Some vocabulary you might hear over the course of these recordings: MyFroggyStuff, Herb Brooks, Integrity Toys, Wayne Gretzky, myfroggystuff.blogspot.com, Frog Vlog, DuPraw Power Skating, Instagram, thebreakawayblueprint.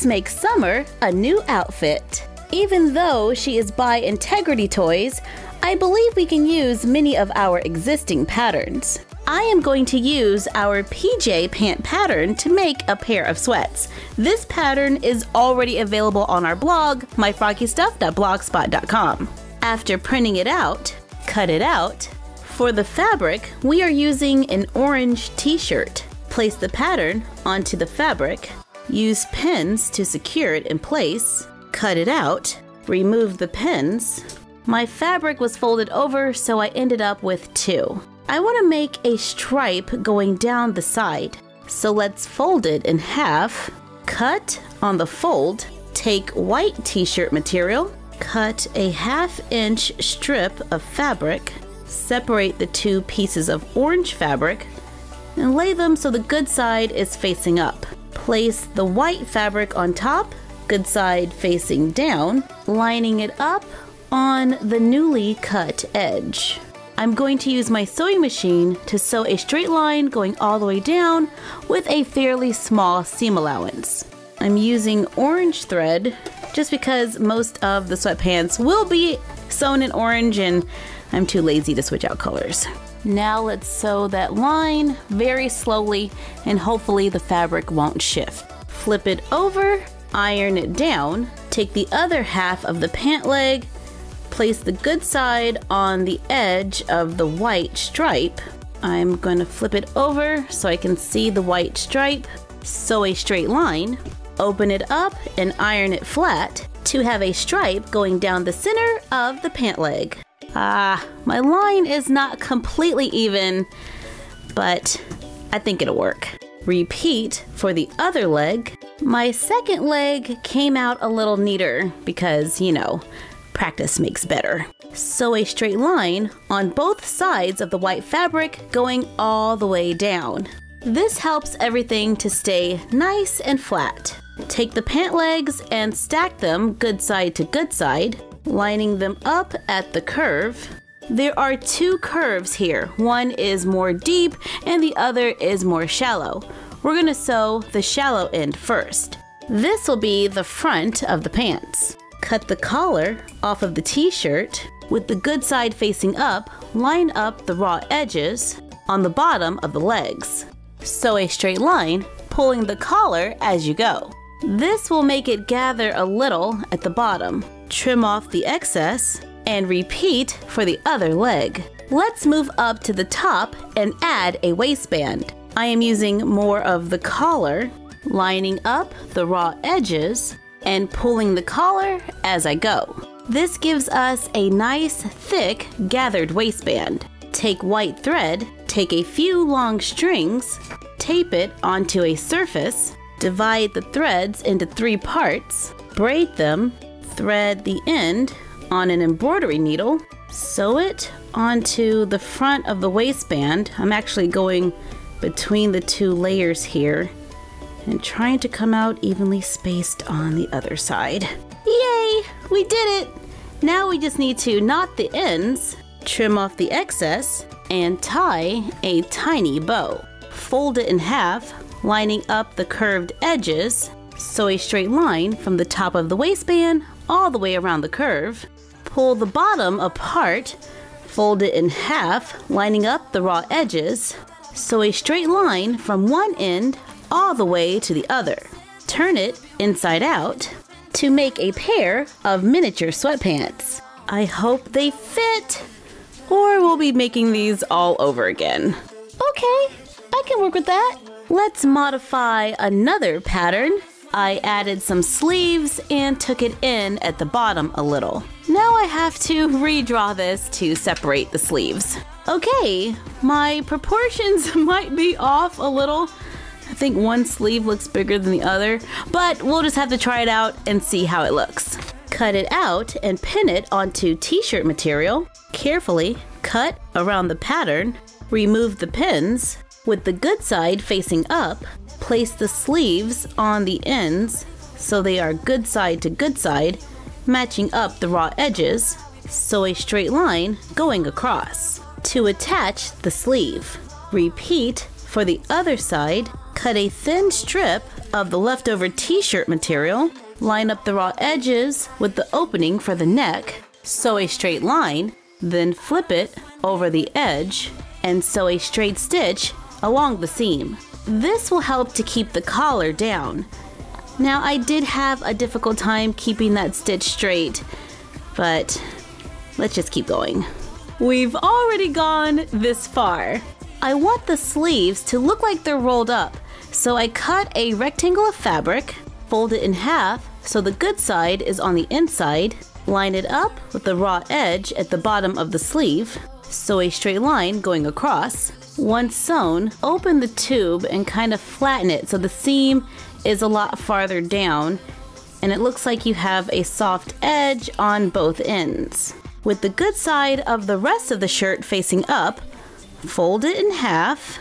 let's make Summer a new outfit. Even though she is by Integrity Toys, I believe we can use many of our existing patterns. I am going to use our PJ pant pattern to make a pair of sweats. This pattern is already available on our blog, myfroggystuff.blogspot.com. After printing it out, cut it out. For the fabric, we are using an orange t-shirt. Place the pattern onto the fabric. Use pins to secure it in place. Cut it out. Remove the pins. My fabric was folded over, so I ended up with two. I want to make a stripe going down the side, so let's fold it in half, cut on the fold, take white t-shirt material, cut a half-inch strip of fabric, separate the two pieces of orange fabric, and lay them so the good side is facing up. Place the white fabric on top, good side facing down, lining it up on the newly cut edge. I'm going to use my sewing machine to sew a straight line going all the way down with a fairly small seam allowance. I'm using orange thread just because most of the sweatpants will be sewn in orange and I'm too lazy to switch out colors. Now let's sew that line very slowly and hopefully the fabric won't shift. Flip it over, iron it down, take the other half of the pant leg, place the good side on the edge of the white stripe. I'm going to flip it over so I can see the white stripe. Sew a straight line, open it up and iron it flat to have a stripe going down the center of the pant leg. My line is not completely even, but I think it'll work. Repeat for the other leg. My second leg came out a little neater because, you know, practice makes better. Sew a straight line on both sides of the white fabric going all the way down. This helps everything to stay nice and flat. Take the pant legs and stack them good side to good side, lining them up at the curve. There are two curves here. One is more deep and the other is more shallow. We're going to sew the shallow end first. This will be the front of the pants. Cut the collar off of the t-shirt with the good side facing up, line up the raw edges on the bottom of the legs. Sew a straight line, pulling the collar as you go. This will make it gather a little at the bottom. Trim off the excess and repeat for the other leg. Let's move up to the top and add a waistband. I am using more of the collar, lining up the raw edges, and pulling the collar as I go. This gives us a nice, thick, gathered waistband. Take white thread, take a few long strings, tape it onto a surface, divide the threads into three parts, braid them, thread the end on an embroidery needle, sew it onto the front of the waistband. I'm actually going between the two layers here and trying to come out evenly spaced on the other side. Yay! We did it! Now we just need to knot the ends, trim off the excess, and tie a tiny bow. Fold it in half, lining up the curved edges. Sew a straight line from the top of the waistband all the way around the curve. Pull the bottom apart, fold it in half, lining up the raw edges. Sew a straight line from one end all the way to the other. Turn it inside out to make a pair of miniature sweatpants. I hope they fit, or we'll be making these all over again. Okay, I can work with that. Let's modify another pattern. I added some sleeves and took it in at the bottom a little. Now I have to redraw this to separate the sleeves. Okay, my proportions might be off a little. I think one sleeve looks bigger than the other, but we'll just have to try it out and see how it looks. Cut it out and pin it onto t-shirt material. Carefully cut around the pattern, remove the pins. With the good side facing up, place the sleeves on the ends so they are good side to good side, matching up the raw edges. Sew a straight line going across to attach the sleeve. Repeat for the other side. Cut a thin strip of the leftover t-shirt material, line up the raw edges with the opening for the neck, sew a straight line, then flip it over the edge, and sew a straight stitch along the seam. This will help to keep the collar down. Now, I did have a difficult time keeping that stitch straight, but let's just keep going. We've already gone this far. I want the sleeves to look like they're rolled up, so I cut a rectangle of fabric, fold it in half so the good side is on the inside, line it up with the raw edge at the bottom of the sleeve, sew a straight line going across. Once sewn, open the tube and kind of flatten it so the seam is a lot farther down and it looks like you have a soft edge on both ends. With the good side of the rest of the shirt facing up, fold it in half,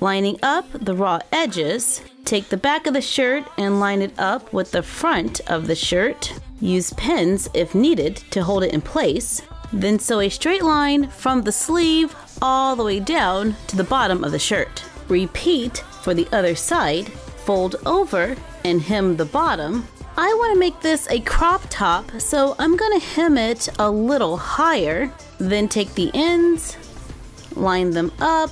lining up the raw edges. Take the back of the shirt and line it up with the front of the shirt. Use pins if needed to hold it in place. Then sew a straight line from the sleeve all the way down to the bottom of the shirt. Repeat for the other side. Fold over and hem the bottom. I want to make this a crop top, so I'm going to hem it a little higher. Then take the ends, line them up,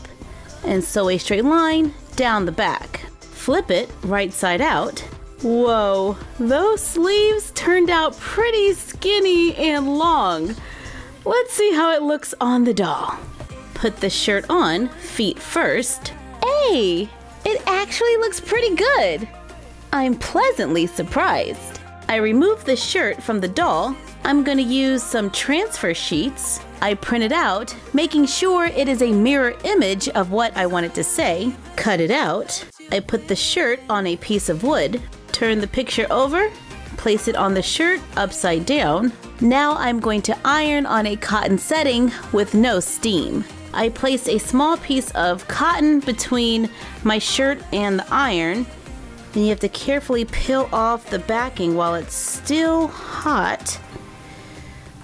and sew a straight line down the back. Flip it right side out. Whoa, those sleeves turned out pretty skinny and long. Let's see how it looks on the doll. Put the shirt on feet first. Hey, it actually looks pretty good. I'm pleasantly surprised. I removed the shirt from the doll. I'm going to use some transfer sheets. I print it out, making sure it is a mirror image of what I want it to say. Cut it out. I put the shirt on a piece of wood. Turn the picture over. Place it on the shirt upside down. Now I'm going to iron on a cotton setting with no steam. I placed a small piece of cotton between my shirt and the iron. And you have to carefully peel off the backing while it's still hot.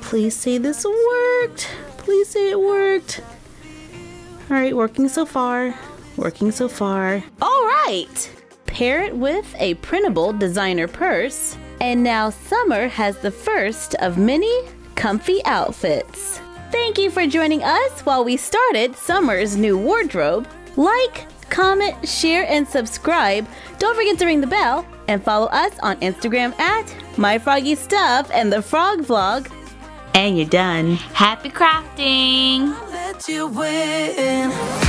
Please say this worked. Please say it worked. All right, working so far. Working so far. All right. Pair it with a printable designer purse. And now summer has the first of many comfy outfits. Thank you for joining us while we started summer's new wardrobe. Like, comment, share, and subscribe. Don't forget to ring the bell and follow us on Instagram at myfroggystuff and the Frog Vlog. And you're done. Happy crafting! I'll let you win.